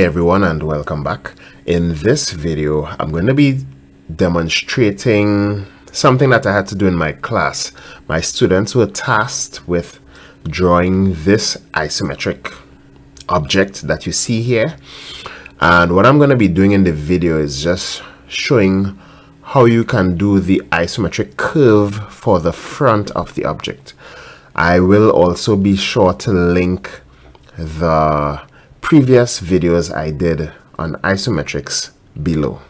Hey everyone, and welcome back. In this video I'm going to be demonstrating something that I had to do in my class. My students were tasked with drawing this isometric object that you see here, and what I'm going to be doing in the video is just showing how you can do the isometric curve for the front of the object. I will also be sure to link the previous videos I did on isometrics below.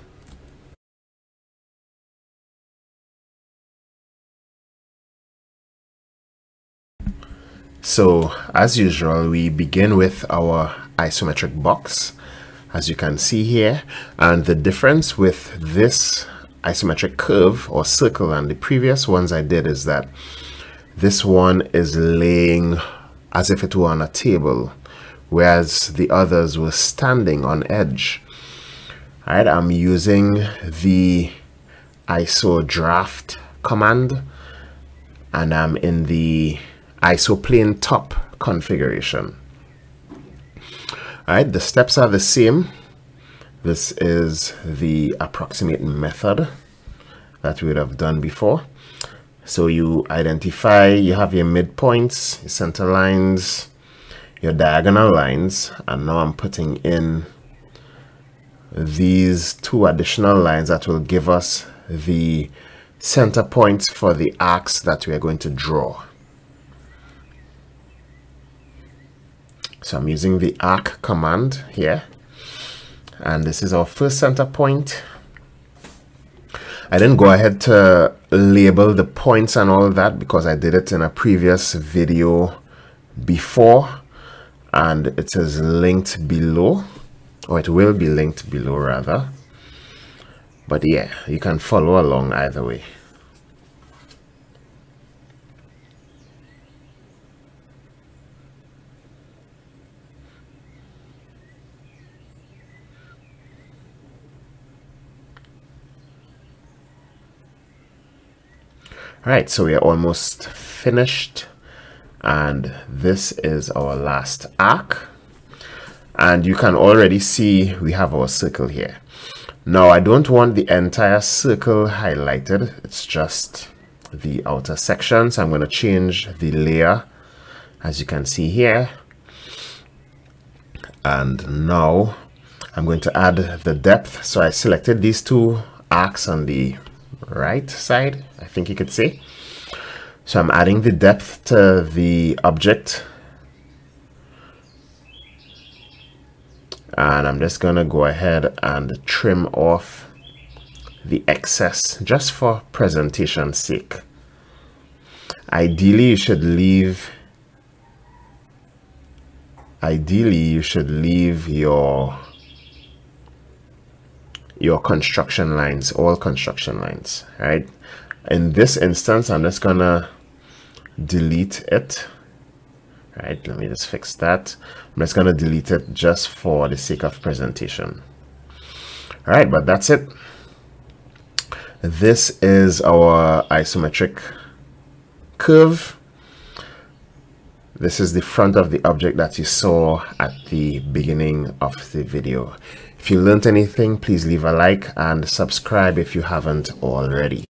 So as usual, we begin with our isometric box, as you can see here, and the difference with this isometric curve or circle and the previous ones I did is that this one is laying as if it were on a table, whereas the others were standing on edge. All right, I'm using the iso draft command, and I'm in the iso plane top configuration. All right, the steps are the same. This is the approximate method that we would have done before. So you identify, you have your midpoints, your center lines, your diagonal lines, and now I'm putting in these two additional lines that will give us the center points for the arcs that we are going to draw. So I'm using the arc command here, and this is our first center point. I didn't go ahead to label the points and all that because I did it in a previous video before, and it is linked below, or it will be linked below rather, but yeah, you can follow along either way. All right, so we are almost finished, and this is our last arc, and you can already see we have our circle here. Now I don't want the entire circle highlighted, it's just the outer section, so I'm going to change the layer, as you can see here, and now I'm going to add the depth. So I selected these two arcs on the right side, I think you could see. So I'm adding the depth to the object, and I'm just going to go ahead and trim off the excess just for presentation's sake. Ideally you should leave your construction lines, all construction lines, right? In this instance, I'm just going to delete it. All right, let me just fix that. I'm just going to delete it just for the sake of presentation. All right, but that's it. This is our isometric curve. This is the front of the object that you saw at the beginning of the video. If you learned anything, please leave a like and subscribe if you haven't already.